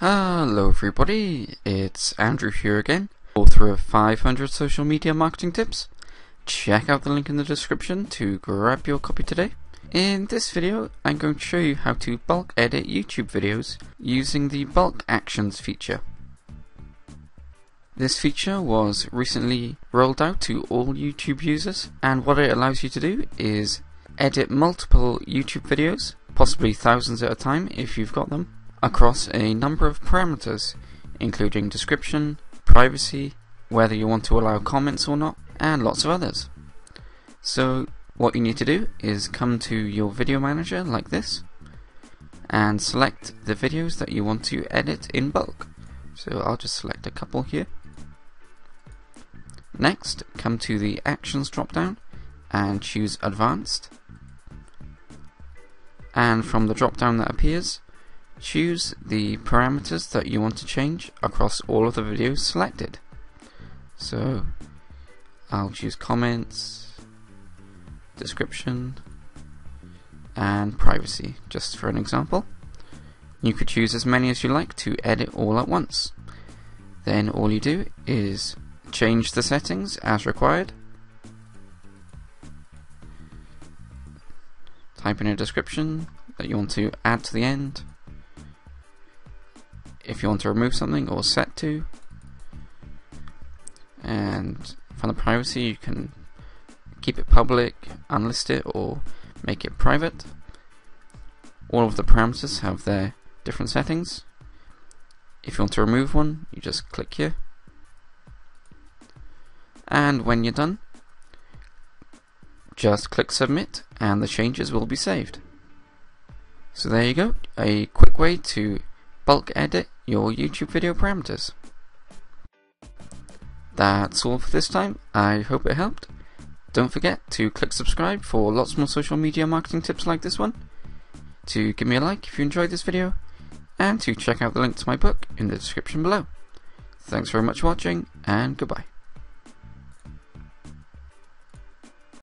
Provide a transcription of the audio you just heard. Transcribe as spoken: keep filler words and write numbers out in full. Hello everybody, it's Andrew here again. Go through five hundred social media marketing tips. Check out the link in the description to grab your copy today. In this video I'm going to show you how to bulk edit YouTube videos using the bulk actions feature. This feature was recently rolled out to all YouTube users, and what it allows you to do is edit multiple YouTube videos, possibly thousands at a time if you've got them, across a number of parameters, including description, privacy, whether you want to allow comments or not, and lots of others. So what you need to do is come to your video manager like this and select the videos that you want to edit in bulk. So I'll just select a couple here. Next, come to the actions drop down and choose advanced, and from the drop down that appears, choose the parameters that you want to change across all of the videos selected. So I'll choose comments, description, and privacy, just for an example. You could choose as many as you like to edit all at once. Then all you do is change the settings as required, type in a description that you want to add to the end, if you want to remove something or set to, and from the privacy you can keep it public, unlist it, or make it private. All of the parameters have their different settings. If you want to remove one, you just click here, and when you're done just click submit and the changes will be saved. So there you go, a quick way to bulk edit your YouTube video parameters. That's all for this time. I hope it helped. Don't forget to click subscribe for lots more social media marketing tips like this one, to give me a like if you enjoyed this video, and to check out the link to my book in the description below. Thanks very much for watching, and goodbye.